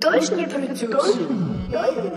Deutschland Deutschland.